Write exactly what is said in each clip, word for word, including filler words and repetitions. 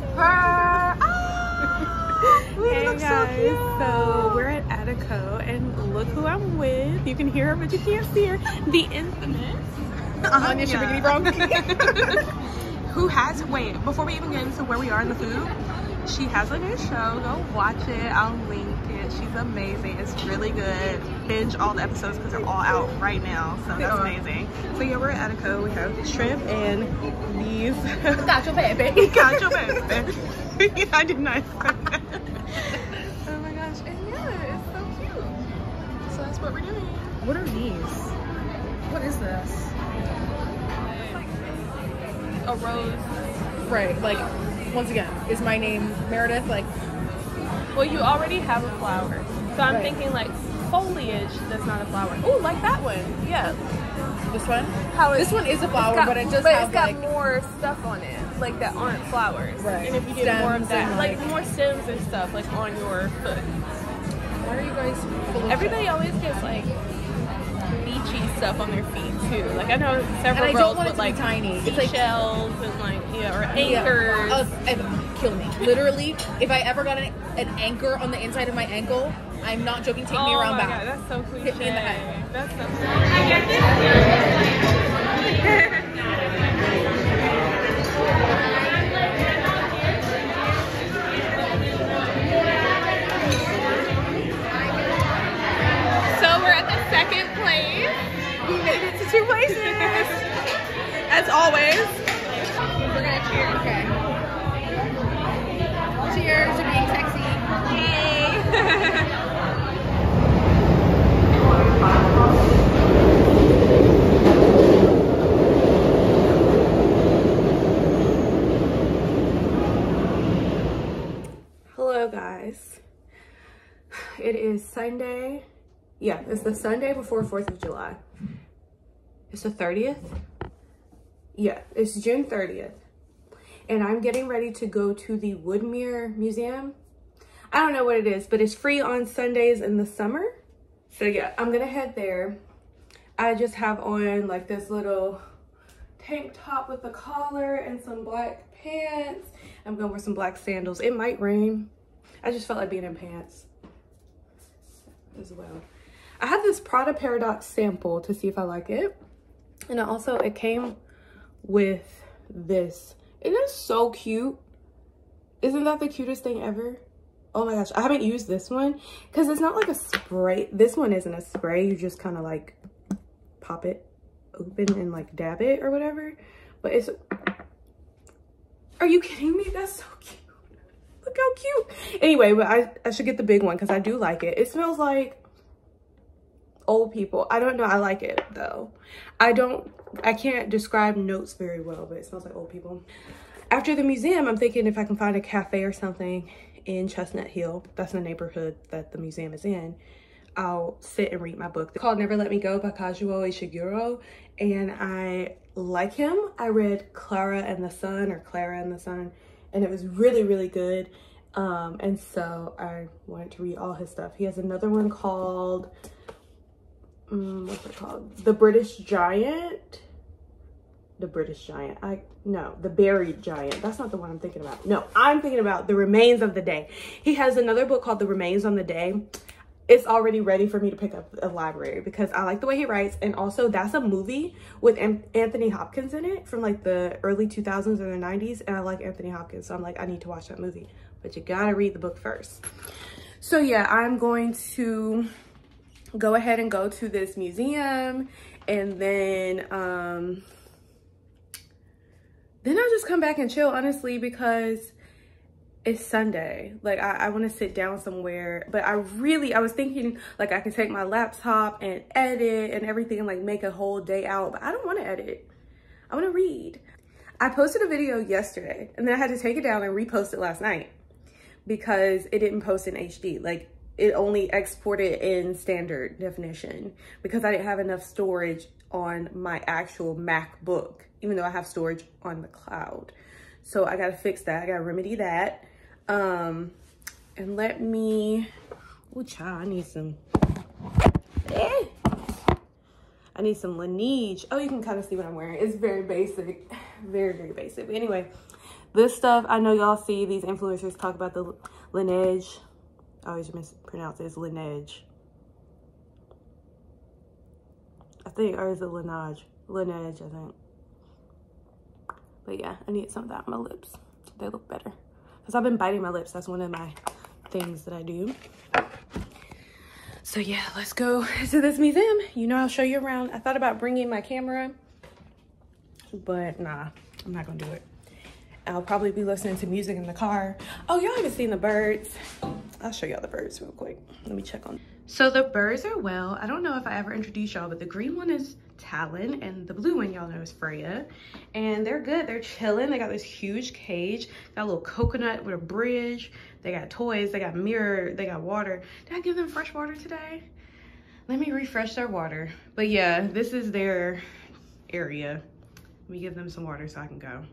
her. Ah, hey guys, so, cute. so we're at Attico and look who I'm with. You can hear her but you can't see her. The infamous Anya Shabigini Brown. Who has, wait, before we even get into where we are in the food, she has a new show. Go watch it. I'll link it. She's amazing. It's really good. Binge all the episodes because they're all out right now. So that's amazing. So yeah, we're at Attico. We have shrimp and these. Cacio pepe. Cacio pepe. Yeah, I did not expect that. Oh my gosh. And yeah, it's so cute. So that's what we're doing. What are these? What is this? It's like a rose. Right. Like. Once again, is my name Meredith? Like, well, you already have a flower, so I'm right. thinking like foliage that's not a flower. Oh, like that one, yeah. This one? How is, this one is a flower, got, but it just but has it's got like, more stuff on it, like that aren't flowers. Right. And if you get stems more of that, like, like more stems and stuff, like on your foot. Why are you guys? Everybody always gets like beachy stuff on their feet too. Like I know several girls with like tiny seashells like, and like yeah, or anchors. Yeah. Uh, kill me. Literally, if I ever got an, an anchor on the inside of my ankle, I'm not joking. Take oh me around my back. God, that's so cliche. Hit me in the head. That's so cliche. I get this. So we're at the second. We made it to two places. As always, we're gonna cheer. Okay. Cheers to being sexy. Yay! Hello, guys. It is Sunday. Yeah, it's the Sunday before fourth of July. It's the thirtieth? Yeah, it's June thirtieth. And I'm getting ready to go to the Woodmere Museum. I don't know what it is, but it's free on Sundays in the summer. So yeah, I'm gonna head there. I just have on like this little tank top with a collar and some black pants. I'm gonna wear some black sandals. It might rain. I just felt like being in pants as well. I have this Prada Paradox sample to see if I like it. And I also, it came with this. It is so cute. Isn't that the cutest thing ever? Oh my gosh, I haven't used this one because it's not like a spray. This one isn't a spray. You just kind of like pop it open and like dab it or whatever. But it's, are you kidding me? That's so cute. Look how cute. Anyway, but I, I should get the big one because I do like it. It smells like old people. I don't know. I like it though. I don't, I can't describe notes very well, but it smells like old people. After the museum, I'm thinking if I can find a cafe or something in Chestnut Hill, that's the neighborhood that the museum is in, I'll sit and read my book. It's called Never Let Me Go by Kazuo Ishiguro, and I like him. I read Clara and the Sun or Clara and the Sun, and it was really, really good. Um, and so I wanted to read all his stuff. He has another one called Mm, what's it called? The British Giant? The British Giant. I no, The Buried Giant. That's not the one I'm thinking about. No, I'm thinking about The Remains of the Day. He has another book called The Remains of the Day. It's already ready for me to pick up a library because I like the way he writes. And also that's a movie with M Anthony Hopkins in it from like the early two thousands or the nineties. And I like Anthony Hopkins. So I'm like, I need to watch that movie. But you gotta read the book first. So yeah, I'm going to go ahead and go to this museum, and then um then I'll just come back and chill, honestly, because it's Sunday. Like I, I want to sit down somewhere, but I really I was thinking like I can take my laptop and edit and everything and like make a whole day out, but I don't want to edit. I want to read. I posted a video yesterday and then I had to take it down and repost it last night because it didn't post in H D. Like it only exported in standard definition because I didn't have enough storage on my actual MacBook, even though I have storage on the cloud. So I got to fix that. I got to remedy that. Um, and let me, ooh, child, I need some, eh. I need some Laneige. Oh, you can kind of see what I'm wearing. It's very basic, very, very basic. But anyway, This stuff, I know y'all see these influencers talk about the Laneige. I always mispronounce it as Laneige. I think, or is it Laneige? Laneige, I think. But yeah, I need some of that on my lips. They look better. Because I've been biting my lips. That's one of my things that I do. So yeah, let's go to this museum. You know, I'll show you around. I thought about bringing my camera, but nah, I'm not gonna do it. I'll probably be listening to music in the car. Oh, y'all haven't seen the birds. I'll show y'all the birds real quick. Let me check on. So the birds are well. I don't know if I ever introduced y'all, but the green one is Talon and the blue one y'all know is Freya. And they're good, they're chilling. They got this huge cage, got a little coconut with a bridge. They got toys, they got mirror, they got water. Did I give them fresh water today? Let me refresh their water. But yeah, this is their area. Let me give them some water so I can go.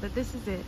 But this is it.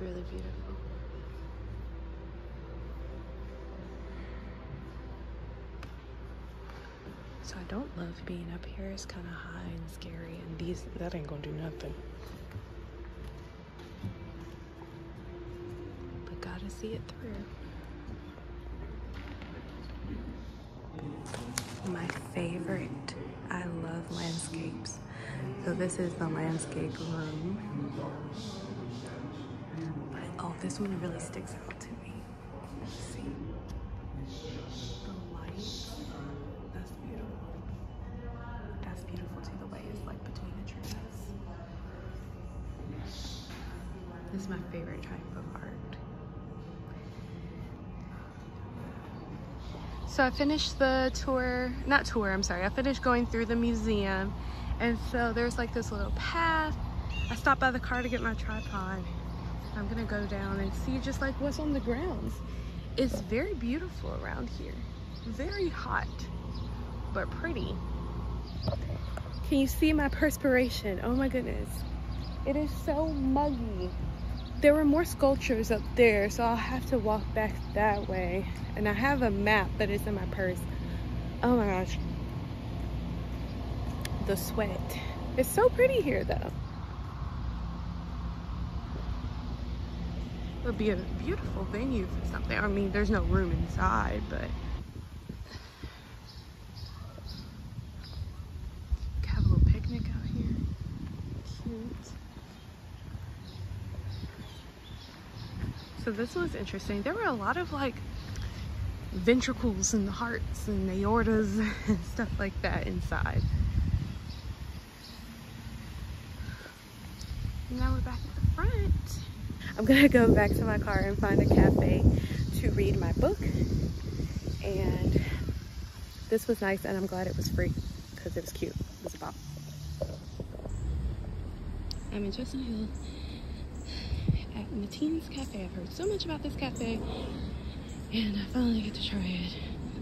Really beautiful. So I don't love being up here. It's kind of high and scary, and these that ain't gonna do nothing. But gotta see it through. My favorite. I love landscapes. So this is the landscape room. Oh, this one really sticks out to me. Let's see. The lights. That's beautiful. That's beautiful too, the way it's like between the trees. This is my favorite type of art. So I finished the tour, not tour, I'm sorry. I finished going through the museum. And so there's like this little path. I stopped by the car to get my tripod. I'm gonna go down and see just like what's on the grounds. It's very beautiful around here. Very hot, but pretty. Can you see my perspiration? Oh my goodness. It is so muggy. There were more sculptures up there, so I'll have to walk back that way. And I have a map, but it's in my purse. Oh my gosh. The sweat. It's so pretty here though. It would be a beautiful venue for something. I mean, there's no room inside, but so this was interesting. There were a lot of like ventricles and hearts and aortas and stuff like that inside. Now we're back at the front. I'm gonna go back to my car and find a cafe to read my book. And this was nice, and I'm glad it was free because it was cute. It was a bop. I'm in Chestnut Hill at Matine's Cafe. I've heard so much about this cafe, and I finally get to try it.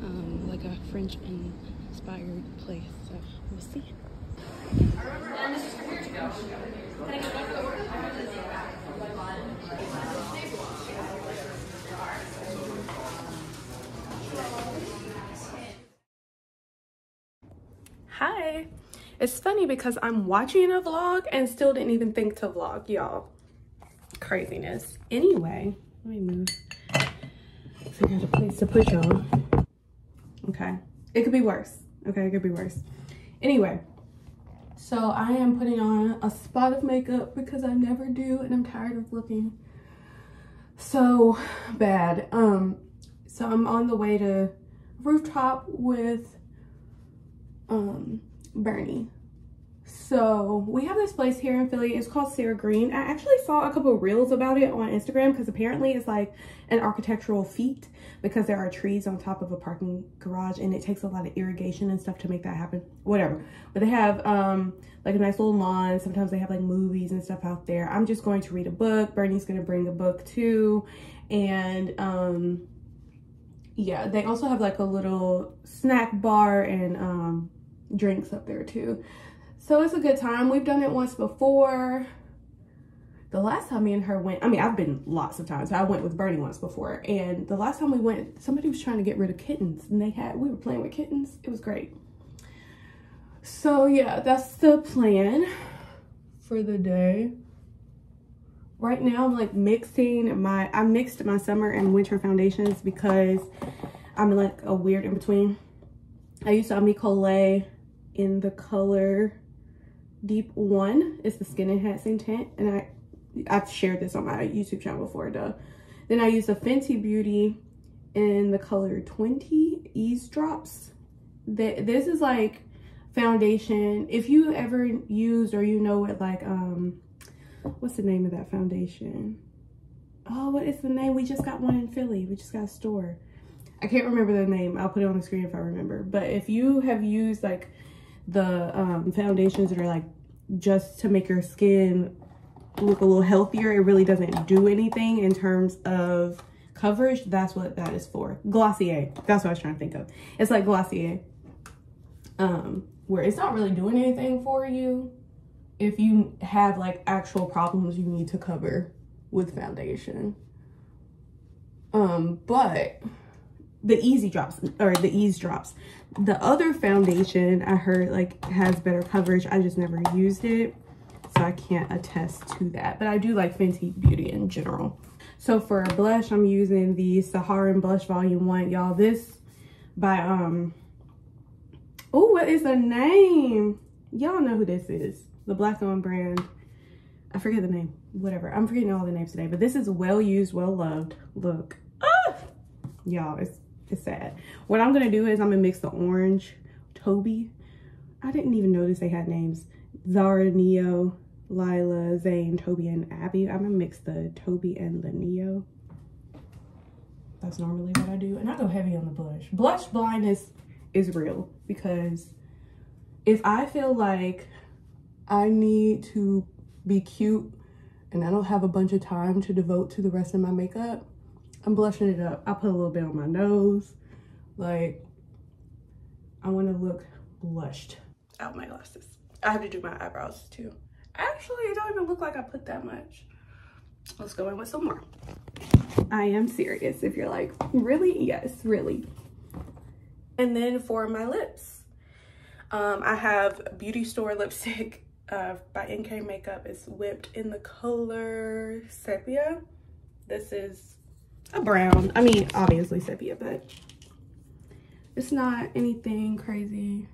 Um, like a French-inspired place, so we'll see. And this is for here to go. Can I go back over? Hi! It's funny because I'm watching a vlog and still didn't even think to vlog, y'all. Craziness. Anyway, let me move. Figure out a place to put y'all. Okay. It could be worse. Okay, it could be worse. Anyway. So I am putting on a spot of makeup because I never do and I'm tired of looking so bad. Um, so I'm on the way to Rooftop with um, Bernie. So we have this place here in Philly. It's called Cira Green. I actually saw a couple of reels about it on Instagram because apparently it's like an architectural feat because there are trees on top of a parking garage and it takes a lot of irrigation and stuff to make that happen. Whatever. But they have um, like a nice little lawn. Sometimes they have like movies and stuff out there. I'm just going to read a book. Bernie's going to bring a book too. And um, yeah, they also have like a little snack bar and um, drinks up there too. So it's a good time. We've done it once before. The last time me and her went, I mean, I've been lots of times. I went with Bernie once before. And the last time we went, somebody was trying to get rid of kittens. And they had, we were playing with kittens. It was great. So yeah, that's the plan for the day. Right now, I'm like mixing my, I mixed my summer and winter foundations because I'm like a weird in between. I used Ami Collet in the color Deep One. It's the skin enhancing tint, and i i've shared this on my YouTube channel before, duh. Then I used a Fenty Beauty in the color twenty, Eavesdrops. That this is like foundation, if you ever used or you know it, like um what's the name of that foundation? Oh, what is the name? We just got one in Philly. We just got a store. I can't remember the name. I'll put it on the screen if I remember. But if you have used like the um, foundations that are like just to make your skin look a little healthier, it really doesn't do anything in terms of coverage. That's what that is for. Glossier, that's what I was trying to think of. It's like Glossier, um, where it's not really doing anything for you if you have like actual problems you need to cover with foundation. Um, but the Easy Drops, or the Eavesdrops, the other foundation I heard like has better coverage. I just never used it, so I can't attest to that, but I do like Fenty Beauty in general. So for a blush, I'm using the Saharan Blush Volume one, y'all. This by um oh, what is the name? Y'all know who this is, the black owned brand. I forget the name, whatever. I'm forgetting all the names today, but this is well used, well loved. Look, ah! Y'all, it's It's sad. What I'm gonna do is I'm gonna mix the orange Toby. I didn't even notice they had names. Zara, Neo, Lila, Zane, Toby, and Abby. I'm gonna mix the Toby and the Neo. That's normally what I do. And I go heavy on the blush. Blush blindness is real, because if I feel like I need to be cute and I don't have a bunch of time to devote to the rest of my makeup, I'm blushing it up. I put a little bit on my nose. Like, I want to look blushed. Out my glasses. I have to do my eyebrows too. Actually, it don't even look like I put that much. Let's go in with some more. I am serious. If you're like, really? Yes, really. And then for my lips, um, I have Beauty Store lipstick uh, by N K Makeup. It's Whipped in the color Sepia. This is a brown. I mean, obviously sepia, but it's not anything crazy.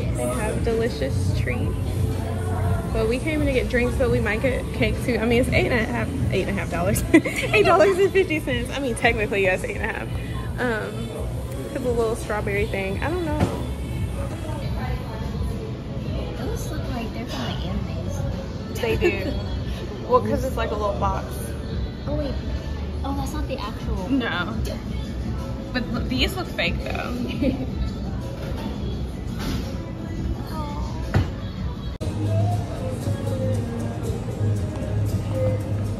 and they have delicious. They have delicious treats. Well, we came in to get drinks, but we might get cake too. I mean, it's eight and a half, eight and a half dollars, eight dollars and fifty cents. I mean, technically, yes, eight and a half. Um, the little strawberry thing. I don't know. Those look like they're from the animes. They do. Well, because it's like a little box. Oh wait. Oh, that's not the actual. No. But look, these look fake though.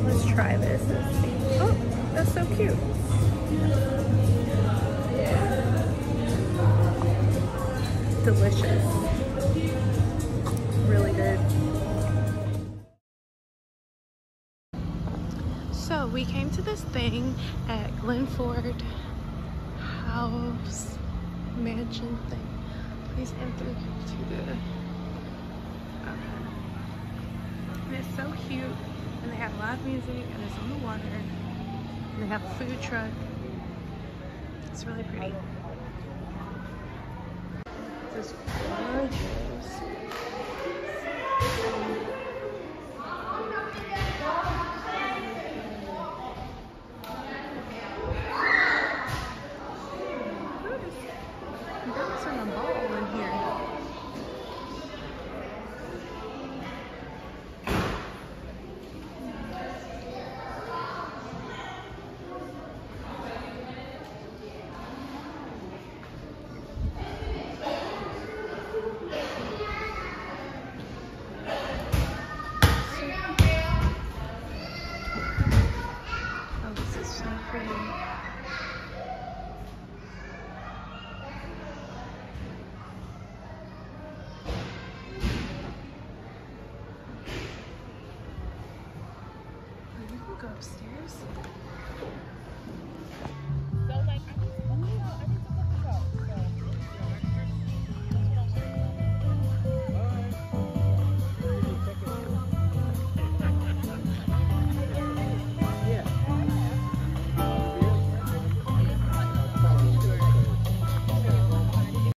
Let's try this. Let's see. Oh, that's so cute. Yeah. Delicious. Really good. So we came to this thing at Glen Foerd House mansion thing. Please enter to the. Okay. And it's so cute, and they have live music, and it's on the water, and they have a food truck. It's really pretty. This is gorgeous. Upstairs.